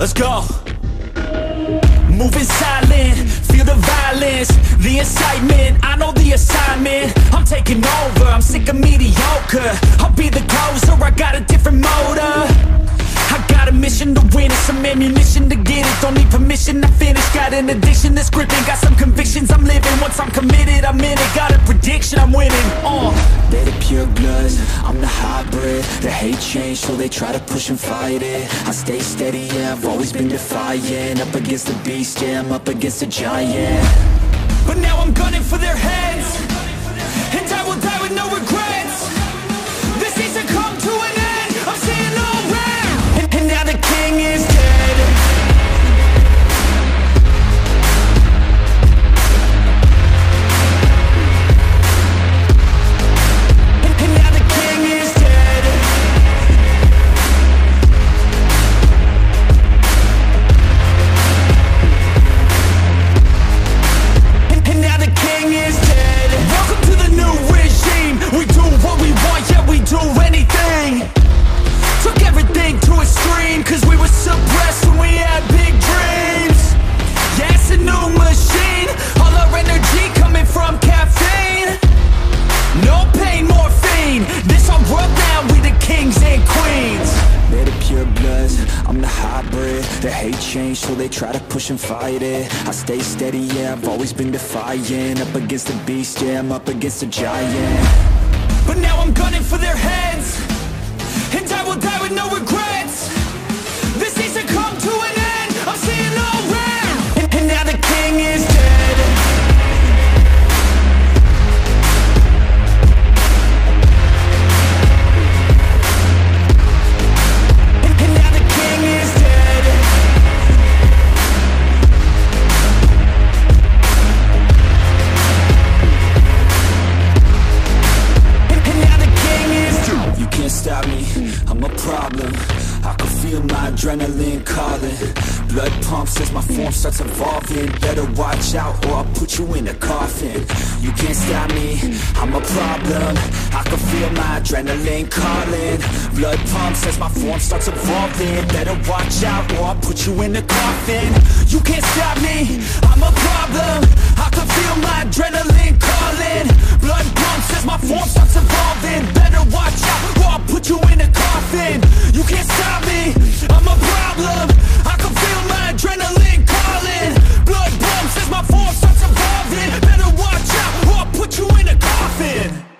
Let's go. Moving silent, feel the violence, the incitement, I know the assignment. I'm taking over, I'm sick of mediocre. I'll be the closer, I got a different motor. I got a mission to win it, some ammunition to get it. Don't need permission to finish, got an addiction that's gripping. Got some convictions I'm living, once I'm committed I'm in it. Got a prediction, I'm winning. They're the pure bloods, I'm the hybrid. They hate change, so they try to push and fight it. I stay steady, yeah, I've always been defiant. Up against the beast, yeah, I'm up against a giant. But now I'm gunning for their heads, and I will die with no regrets. This season come to an end, I'm seeing all red. And now the king is dead. And now the king is dead. And now the king is dead. Welcome to the new regime. We do what we want, yeah, we do anything. Took everything to extreme, cause we were suppressed when we had big dreams. Yeah, it's a new machine, all our energy coming from caffeine. No pain, morphine, this our world now, we the kings and queens. They're the pure bloods, I'm the hybrid. They hate change, so they try to push and fight it. I stay steady, yeah, I've always been defiant. Up against the beast, yeah, I'm up against a giant. But now I'm gunning for their heads, and I will die with no regrets. This season come to an end, I'm seeing all red. And now the king is dead. And now the king is dead. And now the king is dead. You can't stop me, I'm a problem. I can feel my adrenaline calling. Blood pumps as my form starts evolving. Better watch out or I'll put you in a coffin. You can't stop me, I'm a problem. I can feel my adrenaline calling. Blood pumps as my form starts evolving. Better watch out or I'll put you in a coffin. You can't stop me, I'm a problem. I can feel my adrenaline calling. Blood pumps as my form starts evolving. Better watch out or I'll put you in a coffin. You can't stop me, I'm a problem. I can feel my adrenaline calling. Blood pumps as my form starts evolving. Better watch out or I'll put you in a coffin.